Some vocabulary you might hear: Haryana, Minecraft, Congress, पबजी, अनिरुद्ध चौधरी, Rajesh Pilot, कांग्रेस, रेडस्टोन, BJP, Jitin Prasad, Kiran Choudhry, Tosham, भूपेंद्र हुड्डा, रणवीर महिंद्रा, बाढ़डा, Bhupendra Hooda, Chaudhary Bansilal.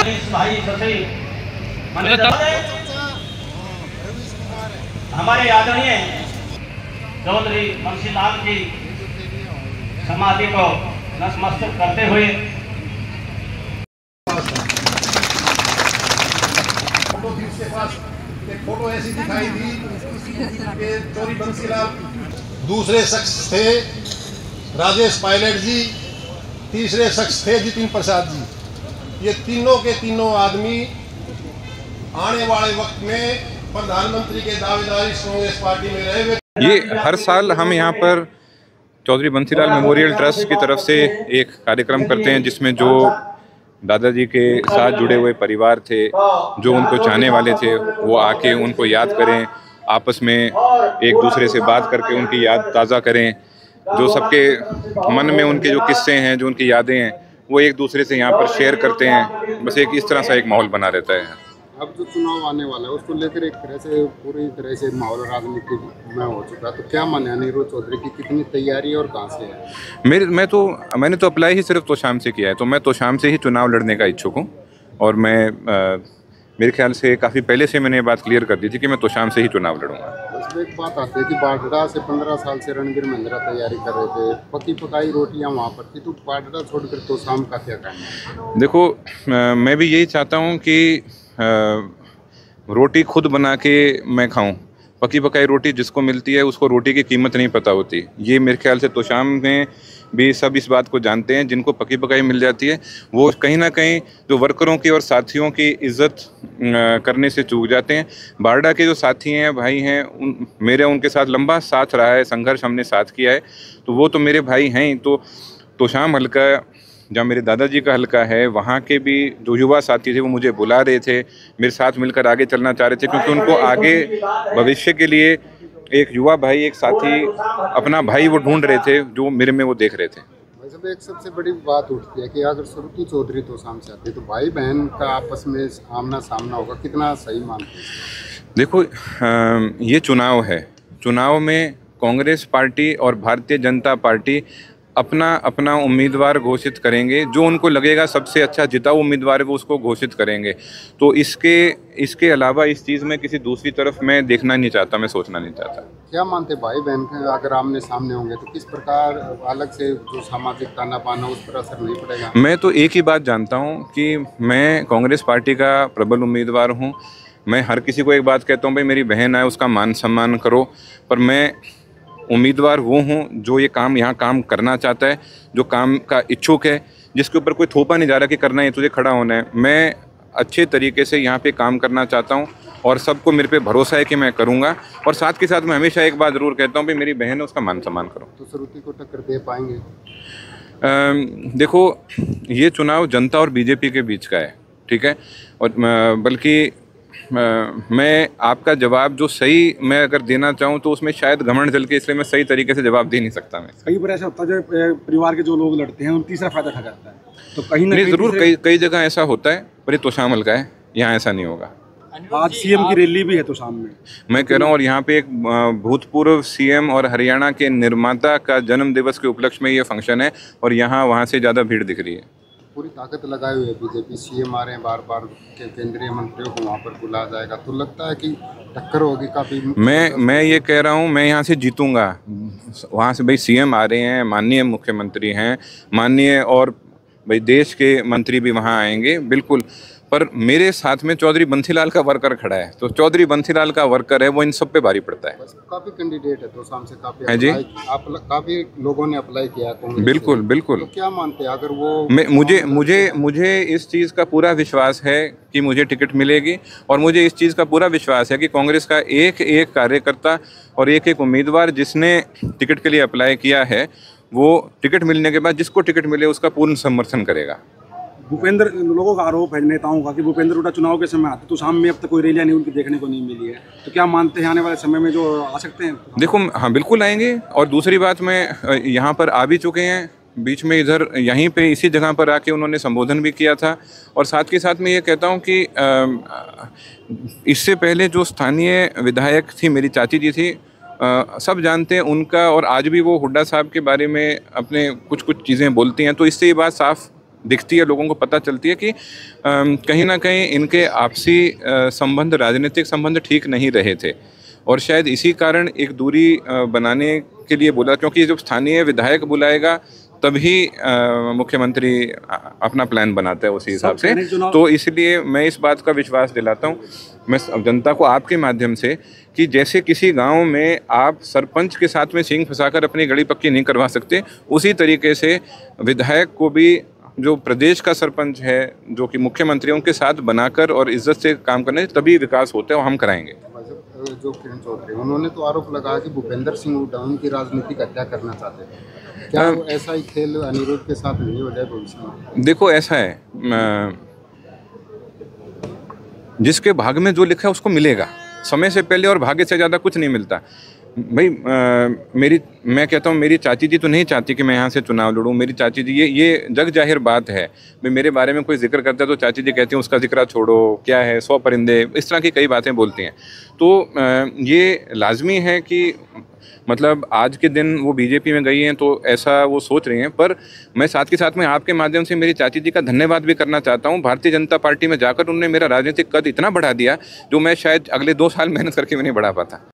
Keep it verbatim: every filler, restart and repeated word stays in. हमारे आदरणीय चौधरी बंसीलाल की समाधि को नतमस्तक करते हुए फोटो थी उसके पास एक फोटो ऐसी दिखाई दी कि चौधरी बंसीलाल, दूसरे शख्स थे राजेश पायलट जी, तीसरे शख्स थे जितिन प्रसाद जी। ये तीनों के तीनों आदमी आने वाले वक्त में प्रधानमंत्री के दावेदारी कांग्रेस पार्टी में रहे हुए। ये हर साल हम यहाँ पर चौधरी बंसीलाल मेमोरियल ट्रस्ट की तरफ से एक कार्यक्रम करते हैं, जिसमें जो दादाजी के साथ जुड़े हुए परिवार थे, जो उनको चाहने वाले थे, वो आके उनको याद करें, आपस में एक दूसरे से बात करके उनकी याद ताज़ा करें। जो सबके मन में उनके जो किस्से हैं, जो उनकी यादें हैं, वो एक दूसरे से यहाँ पर शेयर करते हैं। बस एक इस तरह सा एक माहौल बना रहता है। अब जो चुनाव आने वाला है उसको लेकर एक तरह से पूरी तरह से माहौल राजनीति में हो चुका, तो क्या मन है अनिरुद्ध चौधरी की कितनी तैयारी और कहाँ से है? मेरे मैं तो मैंने तो अप्लाई ही सिर्फ तोशाम से किया है, तो मैं तोशाम से ही चुनाव लड़ने का इच्छुक हूँ। और मैं आ, मेरे ख्याल से काफ़ी पहले से मैंने ये बात क्लियर कर दी थी कि मैं तोशाम से ही चुनाव लड़ूंगा। उसमें एक बात आती है कि बाढ़डा से पंद्रह साल से रणवीर महिंद्रा तैयारी कर रहे थे, पकी पकाई रोटियां वहाँ पर थी, तो बाढ़डा छोड़कर तो शाम का क्या काम? देखो मैं भी यही चाहता हूँ कि रोटी खुद बना के मैं खाऊं। पकी पकाई रोटी जिसको मिलती है उसको रोटी की कीमत नहीं पता होती। ये मेरे ख्याल से तोशाम में भी सब इस बात को जानते हैं। जिनको पकी पकाई मिल जाती है वो कहीं ना कहीं जो वर्करों की और साथियों की इज़्ज़त करने से चूक जाते हैं। बारडा के जो साथी हैं, भाई हैं, उन मेरे उनके साथ लंबा साथ रहा है, संघर्ष हमने साथ किया है, तो वो तो मेरे भाई हैं ही। तो तोशाम हल्का जहाँ मेरे दादाजी का हल्का है, वहाँ के भी जो युवा साथी थे वो मुझे बुला रहे थे, मेरे साथ मिलकर आगे चलना चाह रहे थे, क्योंकि उनको आगे भविष्य के लिए एक युवा भाई, एक साथी, अपना भाई वो ढूंढ रहे थे, जो मेरे में वो देख रहे थे। वैसे एक सबसे बड़ी बात उठती है कि अगर सुरुकी चौधरी तो शाम से आती है तो भाई बहन का आपस में आमना सामना होगा, कितना सही मानते हैं? देखो ये चुनाव है, चुनाव में कांग्रेस पार्टी और भारतीय जनता पार्टी अपना अपना उम्मीदवार घोषित करेंगे, जो उनको लगेगा सबसे अच्छा जिता उम्मीदवार है वो उसको घोषित करेंगे। तो इसके इसके अलावा इस चीज़ में किसी दूसरी तरफ मैं देखना नहीं चाहता, मैं सोचना नहीं चाहता। क्या मानते भाई बहन अगर आमने सामने होंगे तो किस प्रकार अलग से जो सामाजिक ताना बाना उस पर असर नहीं पड़ेगा? मैं तो एक ही बात जानता हूँ कि मैं कांग्रेस पार्टी का प्रबल उम्मीदवार हूँ। मैं हर किसी को एक बात कहता हूँ, भाई मेरी बहन आए उसका मान सम्मान करो, पर मैं उम्मीदवार वो हूँ जो ये काम यहाँ काम करना चाहता है, जो काम का इच्छुक है, जिसके ऊपर कोई थोपा नहीं जा रहा कि करना है तुझे, खड़ा होना है। मैं अच्छे तरीके से यहाँ पे काम करना चाहता हूँ और सबको मेरे पे भरोसा है कि मैं करूँगा। और साथ के साथ मैं हमेशा एक बात ज़रूर कहता हूँ, भाई मेरी बहन है उसका मान सम्मान करो। तो श्रुति को टक्कर दे पाएंगे? आ, देखो ये चुनाव जनता और बीजेपी के बीच का है, ठीक है। और बल्कि मैं आपका जवाब जो सही मैं अगर देना चाहूँ तो उसमें शायद घमंड चल के, इसलिए मैं सही तरीके से जवाब दे नहीं सकता। मैं कई बार ऐसा होता है जो परिवार के जो लोग लड़ते हैं उन तीसरा फायदा खा जाता है, तो कहीं ना कहीं जरूर कई कई जगह ऐसा होता है, पर ये तोशाम हल्का है, यहाँ ऐसा नहीं होगा। आज सीएम की रैली भी है तोशाम में, मैं कह रहा हूँ, और यहाँ पे एक भूतपूर्व सीएम और हरियाणा के निर्माता का जन्म दिवस के उपलक्ष्य में ये फंक्शन है, और यहाँ वहाँ से ज़्यादा भीड़ दिख रही है। पूरी ताकत लगाए हुए बीजेपी सीएम आ रहे हैं, बार बार के केंद्रीय मंत्रियों को वहाँ पर बुलाया जाएगा, तो लगता है कि टक्कर होगी काफ़ी। मैं मैं ये कह रहा हूँ, मैं यहाँ से जीतूंगा। वहाँ से भाई सीएम आ रहे हैं, माननीय मुख्यमंत्री हैं, माननीय और भाई देश के मंत्री भी वहाँ आएंगे बिल्कुल, पर मेरे साथ में चौधरी बंसीलाल का वर्कर खड़ा है, तो चौधरी बंसीलाल का वर्कर है वो इन सब पे भारी पड़ता है। काफी कैंडिडेट है तो शाम से काफी जी, आप काफी लोगों ने अप्लाई किया है। बिल्कुल बिल्कुल। तो क्या मानते हैं अगर वो मैं, मुझे मुझे मुझे इस चीज़ का पूरा विश्वास है कि मुझे टिकट मिलेगी, और मुझे इस चीज़ का पूरा विश्वास है कि कांग्रेस का एक एक कार्यकर्ता और एक एक उम्मीदवार जिसने टिकट के लिए अप्लाई किया है वो टिकट मिलने के बाद जिसको टिकट मिले उसका पूर्ण समर्थन करेगा। भूपेंद्र, लोगों का आरोप है नेताओं का कि भूपेंद्र हुड्डा चुनाव के समय आते तो शाम में अब तक कोई रैलियां नहीं उनकी देखने को नहीं मिली है, तो क्या मानते हैं आने वाले समय में जो आ सकते हैं? देखो हाँ बिल्कुल आएंगे, और दूसरी बात मैं यहाँ पर आ भी चुके हैं, बीच में इधर यहीं पे इसी जगह पर आके उन्होंने संबोधन भी किया था। और साथ के साथ मैं ये कहता हूँ कि इससे पहले जो स्थानीय विधायक थी, मेरी चाची जी थी, आ, सब जानते हैं उनका, और आज भी वो हुड्डा साहब के बारे में अपने कुछ कुछ चीज़ें बोलती हैं, तो इससे ये बात साफ़ दिखती है, लोगों को पता चलती है कि कहीं ना कहीं इनके आपसी संबंध, राजनीतिक संबंध ठीक नहीं रहे थे और शायद इसी कारण एक दूरी बनाने के लिए बोला, क्योंकि जब स्थानीय विधायक बुलाएगा तभी मुख्यमंत्री अपना प्लान बनाता है उसी हिसाब से। तो इसलिए मैं इस बात का विश्वास दिलाता हूँ मैं जनता को आपके माध्यम से कि जैसे किसी गांव में आप सरपंच के साथ में सींग फंसाकर अपनी गली पक्की नहीं करवा सकते, उसी तरीके से विधायक को भी जो प्रदेश का सरपंच है, जो कि मुख्यमंत्री, उनके साथ बनाकर और इज्जत से काम करने, तभी विकास होता है और हम कराएंगे। जो किरण चौधरी, उन्होंने तो आरोप लगाया कि भूपेंद्र सिंह हुड्डा उनकी राजनीतिक हत्या करना चाहते हैं, क्या आ, ऐसा ही खेल अनिरुद्ध के साथ नहीं हो जाए भविष्य में? देखो ऐसा है, जिसके भाग में जो लिखा है उसको मिलेगा समय से पहले, और भाग्य से ज़्यादा कुछ नहीं मिलता। भाई आ, मेरी मैं कहता हूँ मेरी चाची जी तो नहीं चाहती कि मैं यहाँ से चुनाव लड़ूँ, मेरी चाची जी, ये ये जग जाहिर बात है, भाई मेरे बारे में कोई जिक्र करता है तो चाची जी कहती हैं उसका जिक्र छोड़ो, क्या है, सौ परिंदे, इस तरह की कई बातें बोलती हैं। तो आ, ये लाजमी है कि मतलब आज के दिन वो बीजेपी में गई हैं तो ऐसा वो सोच रही हैं, पर मैं साथ के साथ में आपके माध्यम से मेरी चाची जी का धन्यवाद भी करना चाहता हूँ। भारतीय जनता पार्टी में जाकर उन्होंने मेरा राजनीतिक कद इतना बढ़ा दिया जो मैं शायद अगले दो साल मेहनत करके भी नहीं बढ़ा पाता।